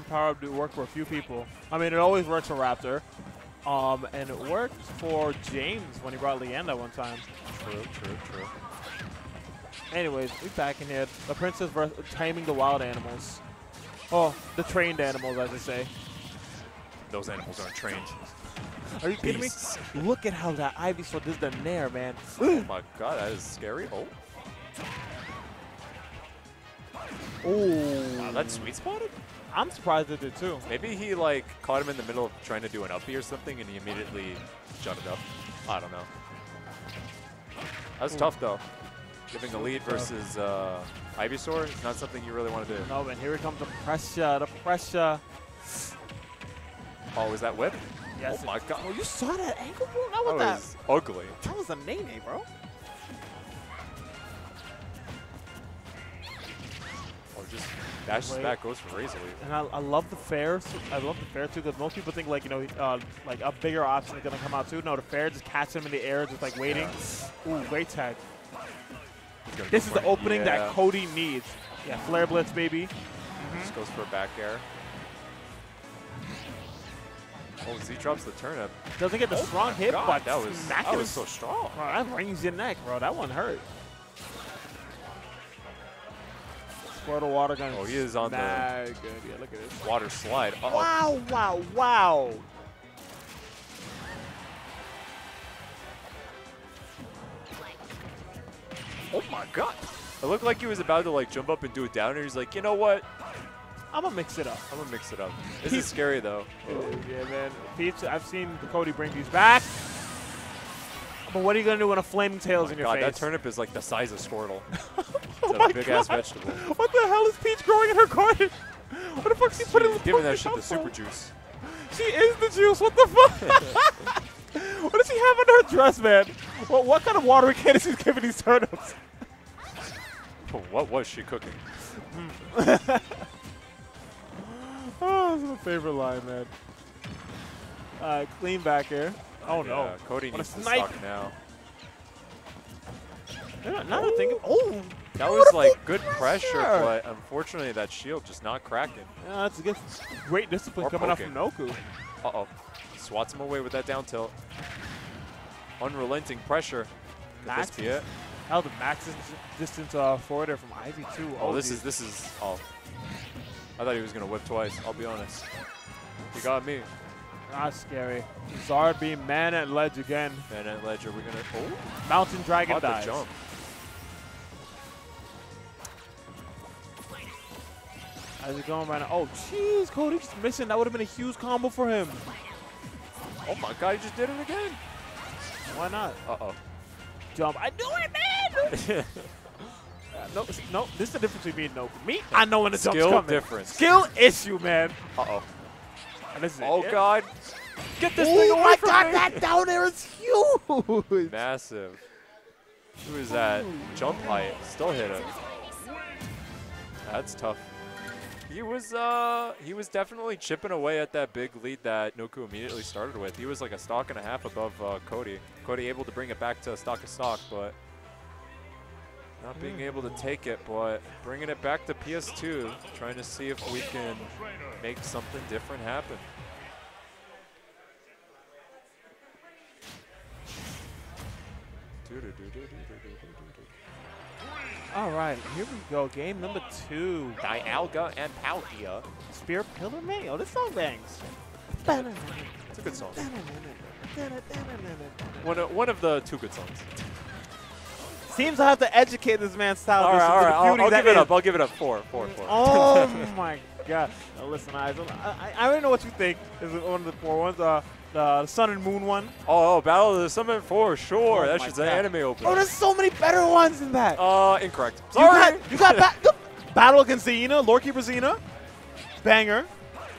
weapon power-up do work for a few people. I mean, it always works for Raptor. And it worked for James when he brought Leanne one time. True, true, true. Anyways, we back in here. The princess versus taming the wild animals. Oh, the trained animals, as they say. Those animals aren't trained. Are you kidding me? Look at how that Ivysaur does the nair, man. Oh my god, that is scary. Oh. Oh. Wow, that sweet spotted? I'm surprised it did too. Maybe he like caught him in the middle of trying to do an uppie or something and he immediately shut it up. I don't know. That was tough though. Giving the lead versus Ivysaur is not something you really want to do. No, and here comes the pressure, the pressure. Oh, is that whip? Yes. Oh my god. Oh, you saw that angle, bro? That was, ugly. That was a nay-nay, bro. Just dashes back, goes for razor leaf. And I love the fair. I love the fair too, because most people think like, you know, like a bigger option is gonna come out too. No, the fair just catch him in the air, just like waiting. Yeah. Ooh, great tag. This is the opening that Cody needs. Yeah, flare blitz, baby. Just goes for a back air. Oh, Z drops the turnip. Doesn't get the strong hit, but that was so strong. Bro, that rings your neck, bro. That one hurt. Squirtle water gun. Oh, he is on the look at this. Water slide. Uh-oh. Wow, wow, wow. Oh my god. It looked like he was about to like jump up and do it down, and he's like, you know what? I'm gonna mix it up. I'm gonna mix it up. This is scary though. Oh. Yeah, man. Peach, I've seen Cody bring these back. But what are you gonna do when a flaming tail's in your face? That turnip is like the size of Squirtle. It's a big ass vegetable. What the hell is Peach growing in her garden? What the fuck is she putting in the giving that shit the super juice. She is the juice. What the fuck? What does she have under her dress, man? What kind of watering can is she giving these turnips? What was she cooking? Oh, that's my favorite line, man. Clean back here. Oh no. Cody needs to stock now. Not thinking. Oh! That was like good pressure, but unfortunately that shield just not cracking. Yeah, that's a good, great discipline coming out from Noku. Uh-oh. Swats him away with that down tilt. Unrelenting pressure. Could this be it? Hell, the max distance forwarder from Ivy too. Oh, this is I thought he was gonna whip twice, I'll be honest. He got me. Not scary. Zard being man at ledge again. Man at ledge, are we gonna Mountain Dragon dies. The jump. How's it going right now? Oh, jeez, Cody's missing. That would have been a huge combo for him. Oh my god, he just did it again. Why not? Uh-oh. Jump. I do it, man! No, no, this is the difference between me and Nope. Me, I know when the jump's coming. Skill difference. Skill issue, man. Uh-oh. Oh god. Get this thing away from me! Oh my god, that down air is huge! Massive. Who is that? Jump height. Still hit him. That's tough. He was definitely chipping away at that big lead that Noku immediately started with. He was like a stock and a half above Cody. Cody able to bring it back to a stock, but not being able to take it, but bringing it back to PS2, trying to see if we can make something different happen. All right, here we go. Game number 2. Dialga and Palkia. Spear Pillar, man. Oh, this song bangs. It's a good song. One of the 2 good songs. Seems I have to educate this man's style. All right. I'll give it up. I'll give it up. 4, 4, 4. Oh my god. Now listen, I already know what you think is one of the 4 ones. The Sun and Moon one. Oh, Battle of the Summon for sure. That shit's an anime opener. Oh, there's so many better ones than that. Incorrect. Sorry. You got Battle against Xena, Lorekeeper Xena, banger.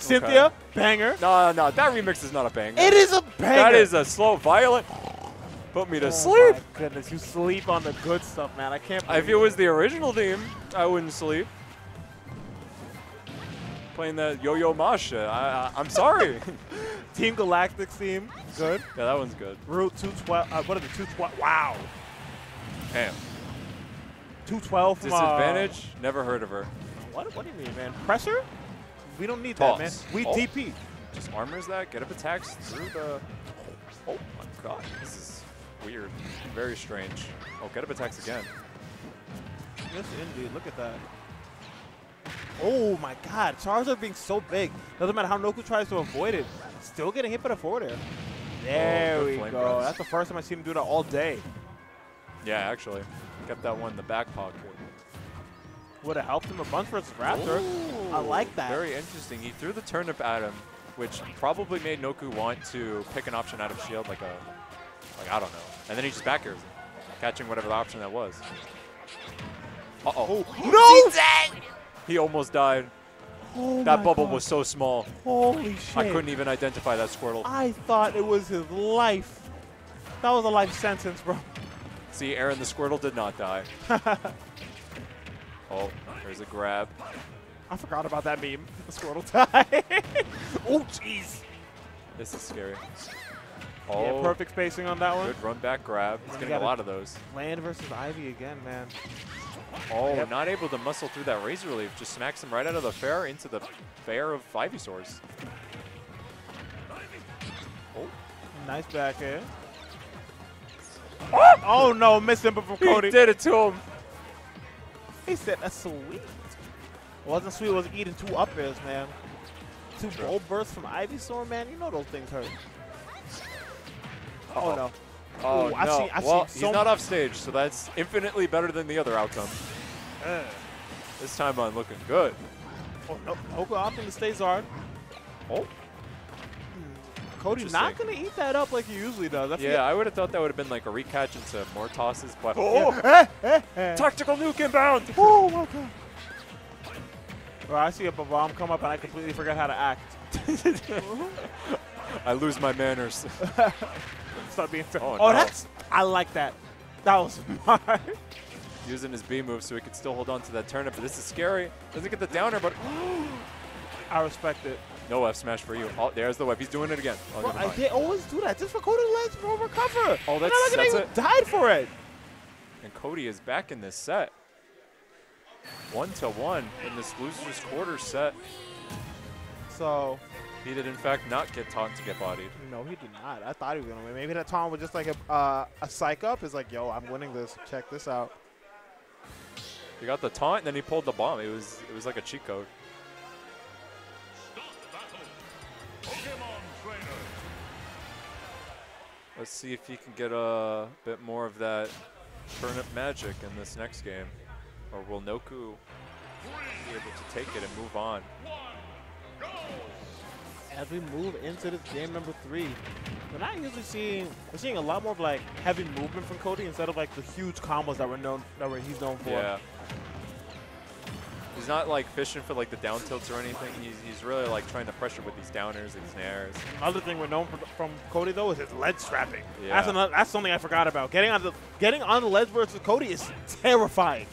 Cynthia, banger. No, that remix is not a banger. It is a banger. That is a slow, violent. Put me to sleep. My goodness, you sleep on the good stuff, man. I can't. If it was the original team, I wouldn't sleep. Playing that Yo-Yo Masha. I'm sorry. Team Galactic theme, good. Yeah, that one's good. Route 212. What are the 212? Wow. Damn. 212. Disadvantage. Never heard of her. What do you mean, man? Pressure? We don't need that, man. We TP. Just armors that, get up attacks through the... Oh my god, this is weird. Very strange. Oh, get up attacks again. Yes, indeed. Look at that. Oh my god, Charizard being so big. Doesn't matter how Noku tries to avoid it. Still getting hit by the forward air. There we go. Breaths. That's the first time I've seen him do that all day. Yeah, actually. Kept that one in the back pocket. Would have helped him a bunch versus Raptor. Ooh, I like that. Very interesting. He threw the turnip at him, which probably made Noku want to pick an option out of shield, like a, I don't know. And then he just back airs him, catching whatever the option that was. Uh-oh. Oh, no! He almost died. Oh, that bubble was so small. Holy shit. I couldn't even identify that Squirtle. I thought it was his life. That was a life sentence, bro. See, Aaron, the Squirtle did not die. Oh, there's a grab. I forgot about that meme. The Squirtle died. Oh, jeez. This is scary. Oh, yeah, perfect spacing on that one. Good run back grab. He's getting a lot of those. Land versus Ivy again, man. Oh, yep. Not able to muscle through that Razor Leaf. Just smacks him right out of the fair into the fair of Ivysaur's. Oh. Nice back air. Oh! Oh, no. Missed him before Cody. He did it to him. He said that's sweet. Wasn't sweet. Was eating two up airs, man. Two bold bursts from Ivysaur, man. You know those things hurt. Oh, no. Oh, no. Well, he's not off stage, so that's infinitely better than the other outcome. This time on, looking good. Oh, no. Noku opting to stay Zard. Oh. Cody's not going to eat that up like he usually does. Yeah, I would have thought that would have been like a recatch into more tosses, but... Oh! Yeah. Tactical nuke inbound! Oh, my God. Well, I see a bomb come up, and I completely forgot how to act. I lose my manners. Stop being tough. Oh, no. I like that. That was smart. Using his B move so he could still hold on to that turnip. But this is scary. Doesn't get the downer, but I respect it. No F smash for you. Oh, there's the web. He's doing it again. Oh, bro, they always do that. Just for Cody to let him recover. Oh, that's it. Died for it. And Cody is back in this set. 1-1 in this loser's quarter set. So. He did, in fact, not get taunt to get bodied. No, he did not. I thought he was going to win. Maybe that taunt was just like a psych up. It's like, yo, I'm winning this. Check this out. He got the taunt, and then he pulled the bomb. It was like a cheat code. Let's see if he can get a bit more of that turnip magic in this next game. Or will Noku be able to take it and move on? As we move into this game number 3, we're not usually seeing, we're seeing a lot more of like heavy movement from Cody instead of like the huge combos that he's known for. Yeah. He's not like fishing for like the down tilts or anything. He's really like trying to pressure with these downers and snares. Another thing we're known from Cody though is his ledge trapping. Yeah. That's something I forgot about. Getting on the ledge versus Cody is terrifying.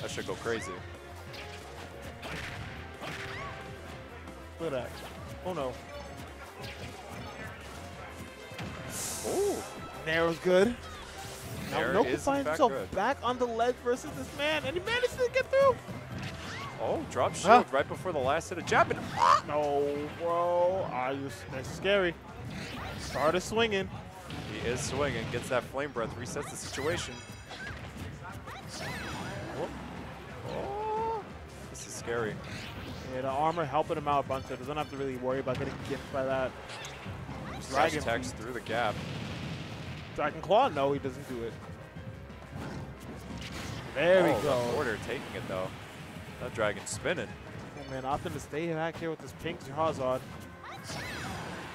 That should go crazy. Look at that. Oh, no. Oh, there was good. Now Noku finds himself back on the ledge versus this man, and he manages to get through. Oh, drop shield right before the last hit of jab. No, bro. That's scary. Started swinging. He is swinging. Gets that flame breath. Resets the situation. Oh, this is scary. Yeah, the armor helping him out a bunch. He doesn't have to really worry about getting gimped by that. Dragon attacks through the gap. Dragon Claw? No, he doesn't do it. There we go. The border taking it, though. That dragon's spinning. Oh, man, Austin to stay back here with this pink Charizard.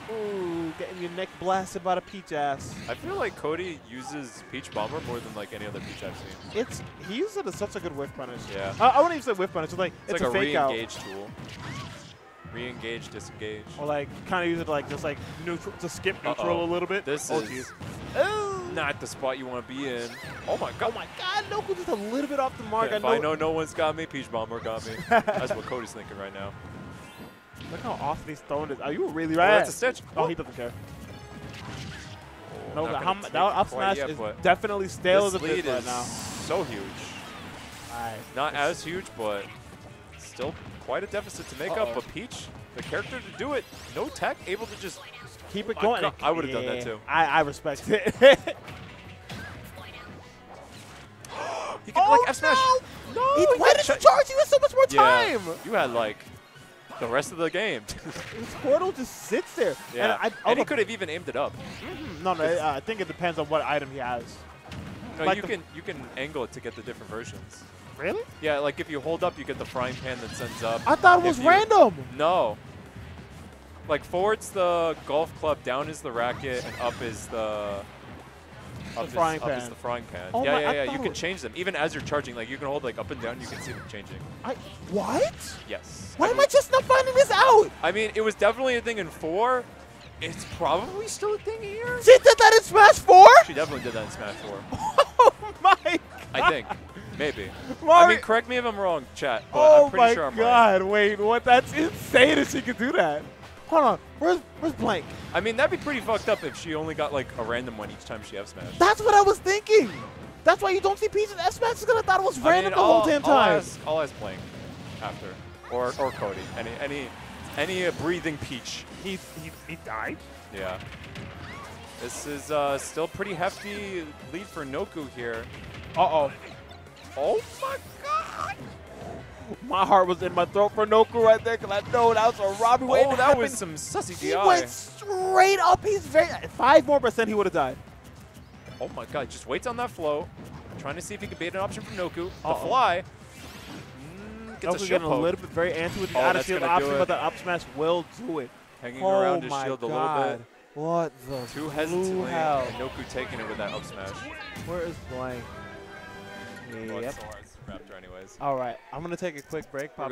Ooh, getting your neck blasted by the Peach ass. I feel like Cody uses Peach Bomber more than like any other Peach I've seen. He uses it as such a good whiff punish. Yeah. I wouldn't even say whiff punish. It's like a fake out. Re-engage tool. Re-engage, disengage. Or like kind of use it like just like neutral to skip neutral a little bit. This is not the spot you want to be in. Oh my god. Oh my god. Noku just a little bit off the mark. Yeah, I know no one's got me. Peach Bomber got me. That's what Cody's thinking right now. Look how off these thrown is. Are you really right? Oh, that's a stitch. Oh, he doesn't care. No, that up smash is definitely stale as a bit right now. So huge. Not as huge, but still Quite a deficit to make up, but Peach, the character to do it, no tech, able to just keep it going. I would have done that too. I respect it. You can like F smash. No, why did you charge? You had so much more time. You had like the rest of the game. Squirtle just sits there. Yeah. And he could have even aimed it up. No, I think it depends on what item he has. No, like you can angle it to get the different versions. Really? Yeah, like if you hold up, you get the frying pan that sends up. I thought it was random. No. Like forward's the golf club, down is the racket, and up is the frying pan. Oh yeah. You can change them even as you're charging. Like you can hold like up and down. You can see them changing. What? Yes. Why am I just not finding this out? I mean, it was definitely a thing in 4. It's probably still a thing here. She did that in Smash 4? She definitely did that in Smash 4. Oh my God. I think. Maybe. I mean, correct me if I'm wrong, chat, but I'm pretty sure I'm right. Oh my God, wait, what? That's insane that she could do that. Hold on, where's Blank? I mean, that'd be pretty fucked up if she only got like a random one each time she F smashed. That's what I was thinking. That's why you don't see Peach in F smash, because I thought it was random the whole damn time. I'll ask Blank after, or Cody, any breathing Peach. He died? Yeah. This is still pretty hefty lead for Noku here. Uh-oh. Oh my God! My heart was in my throat for Noku right there, because I know that was a Robby Wade. Oh, that was some sussy DI. He went straight up. He's very 5% more, he would have died. Oh my God! Just waits on that flow, trying to see if he can bait an option from Noku. The fly. Gets Noku's getting a little bit very antsy with the out of shield option, but the up smash will do it. Hanging around his shield a little bit. What the? Too hesitantly. Noku taking it with that up smash. Where is Blank? Yep. Raptor anyways. All right, I'm going to take a quick break.